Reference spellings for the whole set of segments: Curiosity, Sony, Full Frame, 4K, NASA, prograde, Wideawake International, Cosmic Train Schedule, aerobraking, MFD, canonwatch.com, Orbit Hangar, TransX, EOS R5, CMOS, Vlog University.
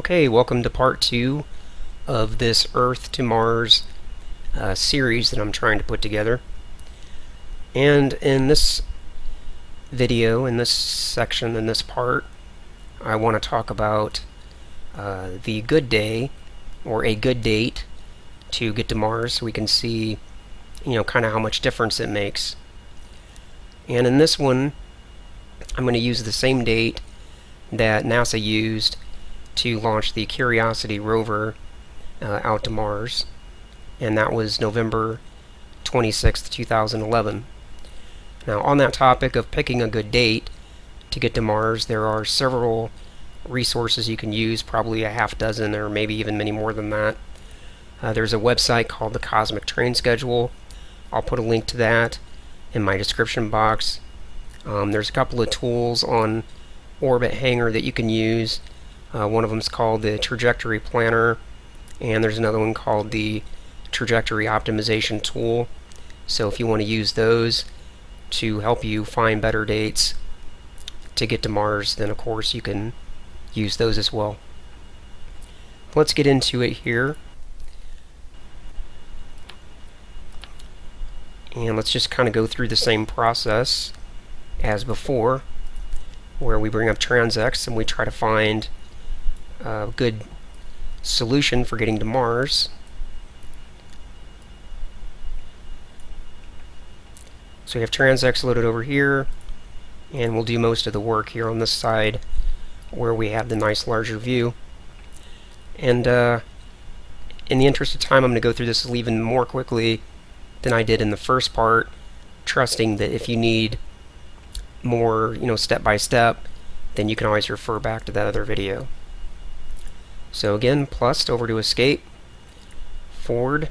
Okay, welcome to part 2 of this Earth to Mars series that I'm trying to put together. And in this video, in this section, in this part, I want to talk about the good day, or a good date, to get to Mars so we can see, you know, kind of how much difference it makes. And in this one, I'm going to use the same date that NASA used to launch the Curiosity rover out to Mars, and that was November 26, 2011. Now, on that topic of picking a good date to get to Mars, there are several resources you can use, probably a half dozen or maybe even many more than that. There's a website called the Cosmic Train Schedule. I'll put a link to that in my description box. There's a couple of tools on Orbit Hangar that you can use. One of them is called the Trajectory Planner, and there's another one called the Trajectory Optimization Tool. So if you want to use those to help you find better dates to get to Mars, then of course you can use those as well. Let's get into it here. And let's just kind of go through the same process as before, where we bring up TransX and we try to find a good solution for getting to Mars. So we have TransX loaded over here, and we'll do most of the work here on this side where we have the nice larger view. And in the interest of time, I'm going to go through this even more quickly than I did in the first part, trusting that if you need more, you know, step by step, then you can always refer back to that other video. So again, plus over to escape, forward,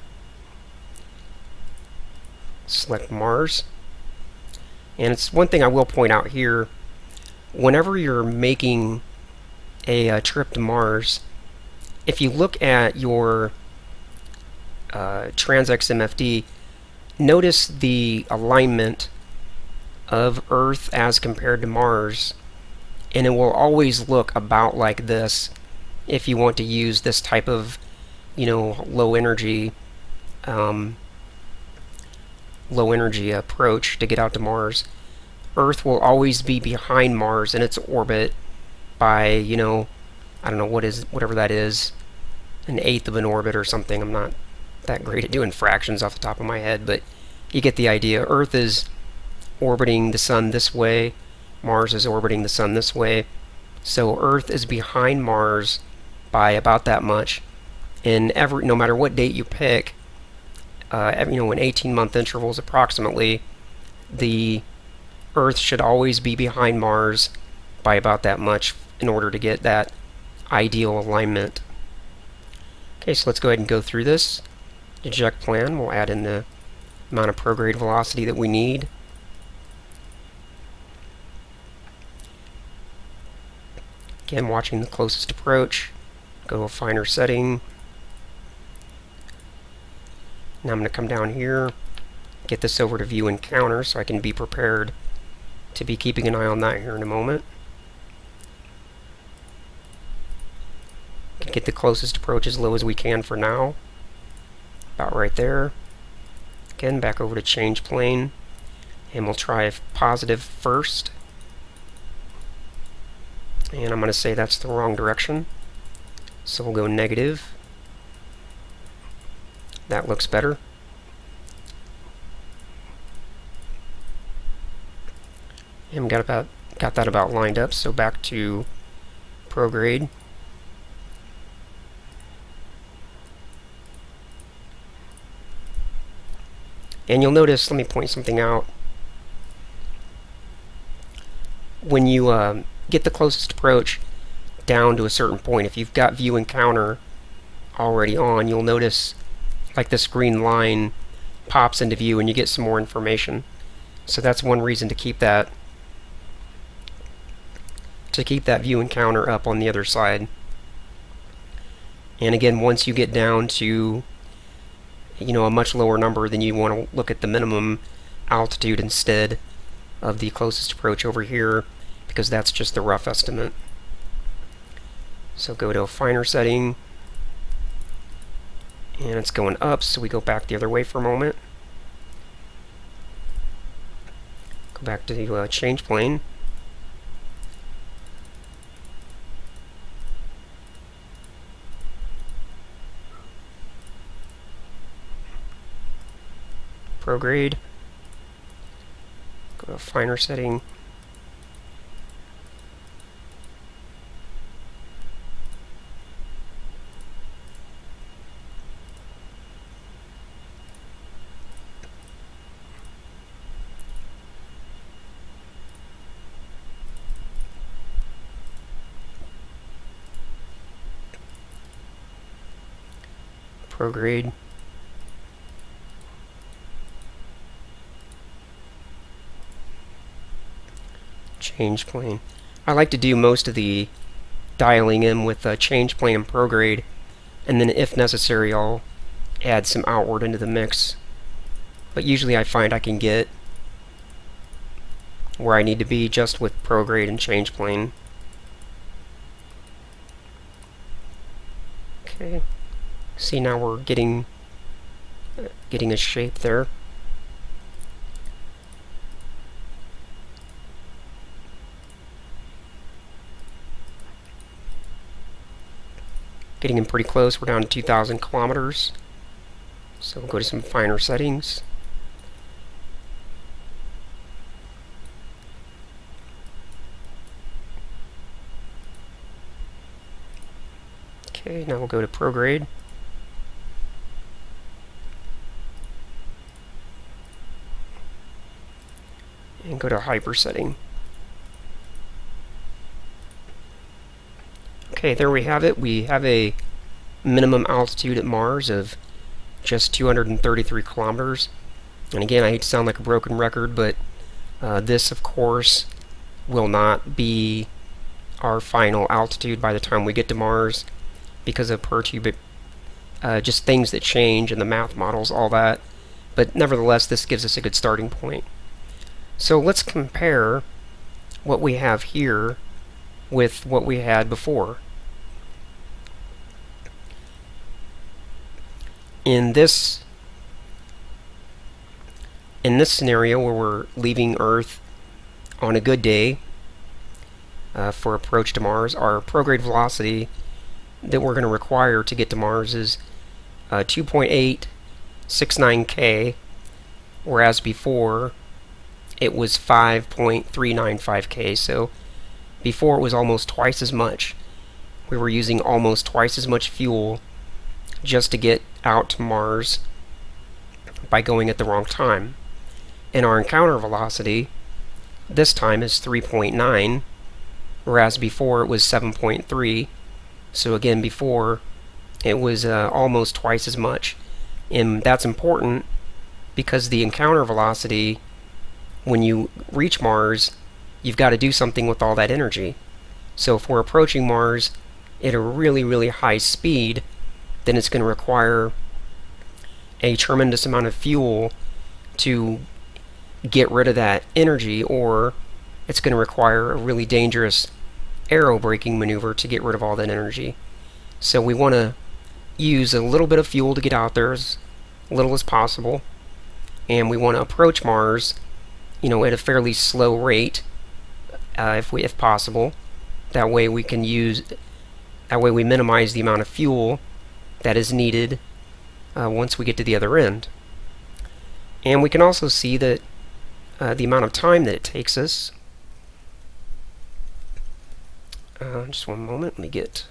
select Mars. And it's one thing I will point out here, whenever you're making a trip to Mars, if you look at your TransX MFD, notice the alignment of Earth as compared to Mars, and it will always look about like this if you want to use this type of, you know, low energy approach to get out to Mars. Earth will always be behind Mars in its orbit by, you know, I don't know whatever that is, an eighth of an orbit or something. I'm not that great at doing fractions off the top of my head, but you get the idea. Earth is orbiting the Sun this way, Mars is orbiting the Sun this way, so Earth is behind Mars by about that much. And no matter what date you pick, you know, in 18-month intervals approximately, the Earth should always be behind Mars by about that much in order to get that ideal alignment. Okay, so let's go ahead and go through this eject plan. We'll add in the amount of prograde velocity that we need. Again, watching the closest approach, go to a finer setting. Now I'm going to come down here, get this over to view and counter so I can be prepared to be keeping an eye on that here in a moment. Get the closest approach as low as we can for now, about right there. Again, back over to change plane, and we'll try positive first. And I'm going to say that's the wrong direction, so we'll go negative. That looks better. And we got that about lined up, so back to prograde. And you'll notice, let me point something out. When you get the closest approach down to a certain point, if you've got view and counter already on, you'll notice like this green line pops into view and you get some more information. So that's one reason to keep that view and counter up on the other side. And again, once you get down to, you know, a much lower number, then you want to look at the minimum altitude instead of the closest approach over here, because that's just the rough estimate. So go to a finer setting, and it's going up, so we go back the other way for a moment. Go back to the change plane. Prograde. Go to a finer setting. Prograde. Change plane. I like to do most of the dialing in with change plane and prograde, and then if necessary I'll add some outward into the mix. But usually I find I can get where I need to be just with prograde and change plane. Okay. See, now we're getting a shape there. Getting in pretty close. We're down to 2,000 kilometers. So we'll go to some finer settings. Okay, now we'll go to prograde. And go to hyper setting. Okay, there we have it. We have a minimum altitude at Mars of just 233 kilometers. And again, I hate to sound like a broken record, but this, of course, will not be our final altitude by the time we get to Mars because of perturb, just things that change and the math models, all that. But nevertheless, this gives us a good starting point. So let's compare what we have here with what we had before. In this scenario where we're leaving Earth on a good day for approach to Mars, our prograde velocity that we're going to require to get to Mars is 2.869 km, whereas before it was 5.395 km, so before it was almost twice as much. We were using almost twice as much fuel just to get out to Mars by going at the wrong time. And our encounter velocity this time is 3.9, whereas before it was 7.3. So again, before it was almost twice as much. And that's important because the encounter velocity, when you reach Mars, you've got to do something with all that energy. So if we're approaching Mars at a really, really high speed, then it's going to require a tremendous amount of fuel to get rid of that energy, or it's going to require a really dangerous aerobraking maneuver to get rid of all that energy. So we want to use a little bit of fuel to get out there, as little as possible, and we want to approach Mars, you know, at a fairly slow rate, if possible. That way we can use, that way we minimize the amount of fuel that is needed once we get to the other end. And we can also see that the amount of time that it takes us. Just one moment, let's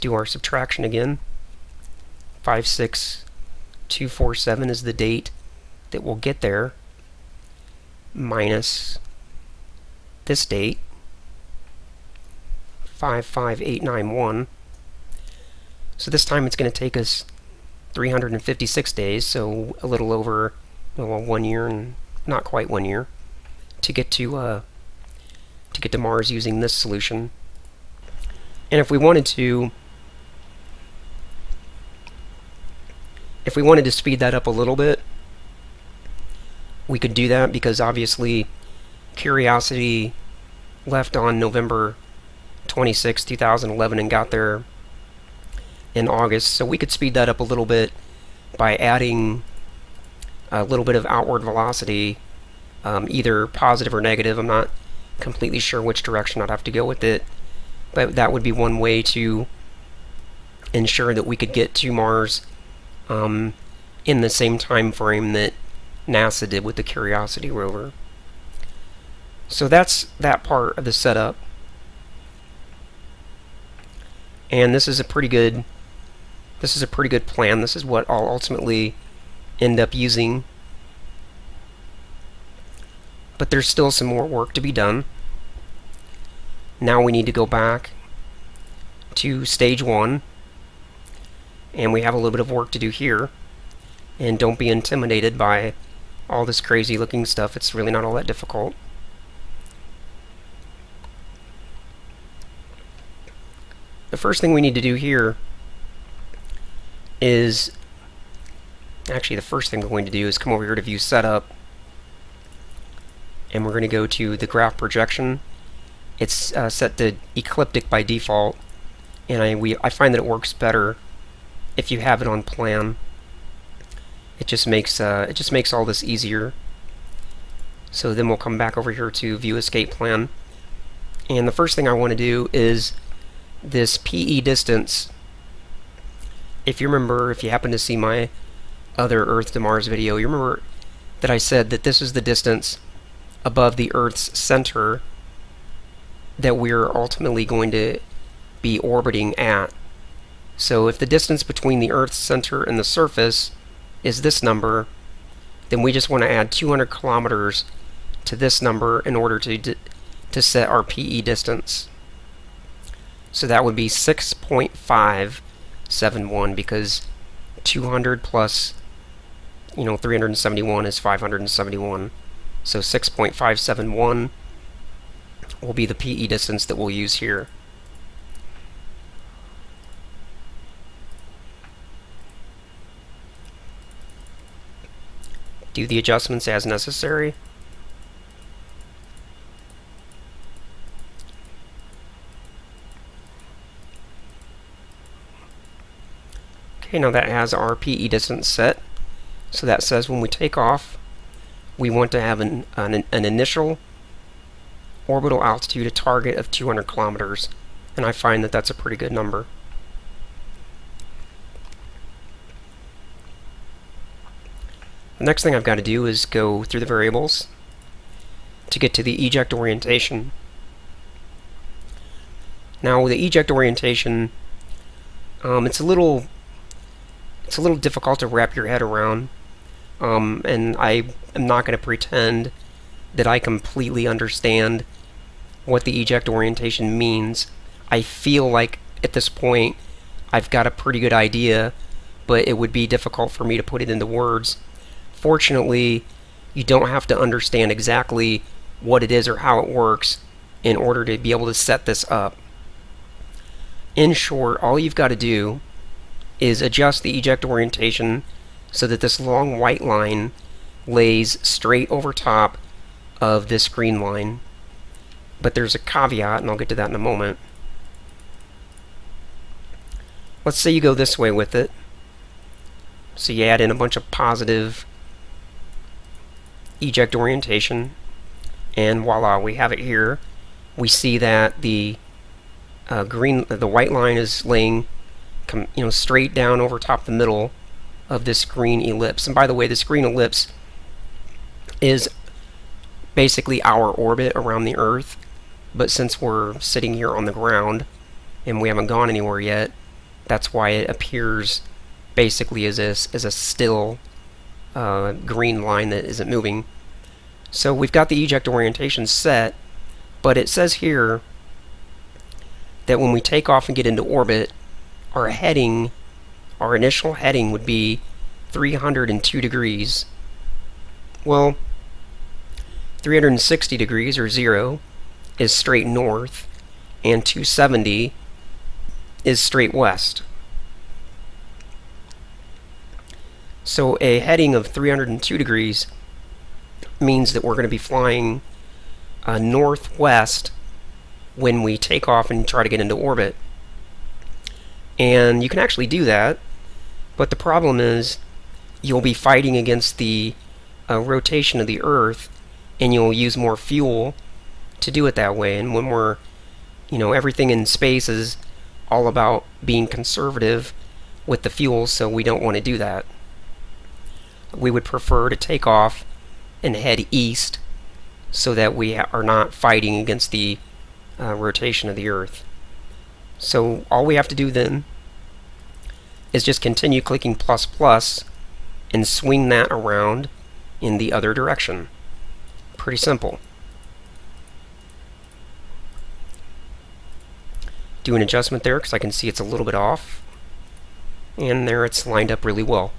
do our subtraction again. 56247 is the date that we'll get there, minus this date, 55891. So this time it's going to take us 356 days, so a little over 1 year, and not quite 1 year, to get to Mars using this solution. And if we wanted to speed that up a little bit, we could do that, because obviously Curiosity left on November 26, 2011, and got there in August. So we could speed that up a little bit by adding a little bit of outward velocity, either positive or negative. I'm not completely sure which direction I'd have to go with it, but that would be one way to ensure that we could get to Mars in the same time frame that NASA did with the Curiosity rover. So that's that part of the setup, and this is a pretty good plan. This is what I'll ultimately end up using, but there's still some more work to be done. Now we need to go back to stage 1, and we have a little bit of work to do here. And don't be intimidated by all this crazy looking stuff. It's really not all that difficult. The first thing we need to do here is, actually the first thing we're going to do is come over here to View Setup, and we're going to go to the graph projection. It's set to ecliptic by default, and I find that it works better if you have it on plan. It just makes all this easier. So then we'll come back over here to View Escape Plan, and the first thing I want to do is this PE distance. If you remember, if you happen to see my other Earth to Mars video, you remember that I said that this is the distance above the Earth's center that we're ultimately going to be orbiting at. So if the distance between the Earth's center and the surface is this number, then we just want to add 200 kilometers to this number in order to set our PE distance. So that would be 6.571, because 200 plus 371 is 571. So 6.571 will be the PE distance that we'll use here. Do the adjustments as necessary. Okay, now that has our PE distance set. So that says when we take off, we want to have an initial orbital altitude, a target of 200 kilometers, and I find that that's a pretty good number. The next thing I've got to do is go through the variables to get to the eject orientation. Now the eject orientation, it's a little difficult to wrap your head around, and I am not going to pretend that I completely understand what the eject orientation means. I feel like at this point I've got a pretty good idea, but it would be difficult for me to put it into words. Fortunately, you don't have to understand exactly what it is or how it works in order to be able to set this up. In short, all you've got to do is adjust the eject orientation so that this long white line lays straight over top of this green line. But there's a caveat, and I'll get to that in a moment. Let's say you go this way with it. So you add in a bunch of positive eject orientation, and voila, we have it here. We see that the white line is laying straight down over top the middle of this green ellipse. And by the way, this green ellipse is basically our orbit around the Earth, but since we're sitting here on the ground and we haven't gone anywhere yet, that's why it appears basically as a still green line that isn't moving. So we've got the eject orientation set, but it says here that when we take off and get into orbit, our heading, our initial heading, would be 302 degrees. Well, 360 degrees, or 0, is straight north, and 270 is straight west. So a heading of 302 degrees means that we're going to be flying northwest when we take off and try to get into orbit. And you can actually do that, but the problem is you'll be fighting against the rotation of the Earth, and you'll use more fuel to do it that way. And when we're, you know, everything in space is all about being conservative with the fuel, so we don't want to do that. We would prefer to take off and head east so that we are not fighting against the rotation of the Earth. So all we have to do then is just continue clicking plus plus and swing that around in the other direction. Pretty simple. Do an adjustment there because I can see it's a little bit off, and there it's lined up really well.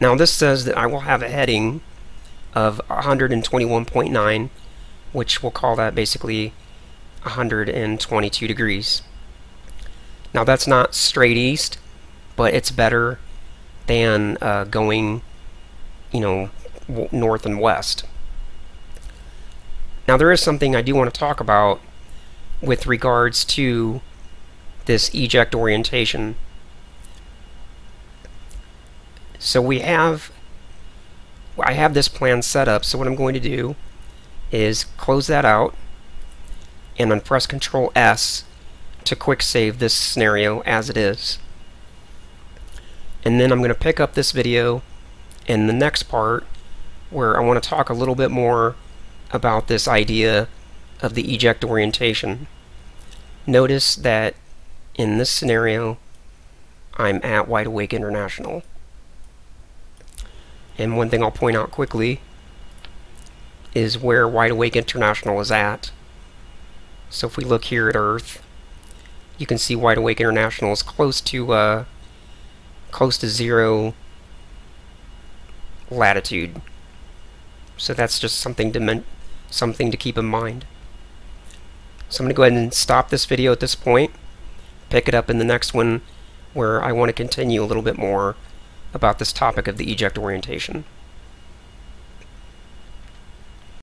Now this says that I will have a heading of 121.9, which we'll call that basically 122 degrees. Now that's not straight east, but it's better than going, you know, north and west. Now there is something I do want to talk about with regards to this eject orientation. So I have this plan set up, so what I'm going to do is close that out and then press Ctrl S to quick save this scenario as it is. And then I'm going to pick up this video in the next part where I want to talk a little bit more about this idea of the eject orientation. Notice that in this scenario I'm at Wideawake International. And one thing I'll point out quickly is where Wideawake International is at. So if we look here at Earth, you can see Wideawake International is close to 0 latitude. So that's just something to keep in mind. So I'm going to go ahead and stop this video at this point. Pick it up in the next one where I want to continue a little bit more about this topic of the eject orientation.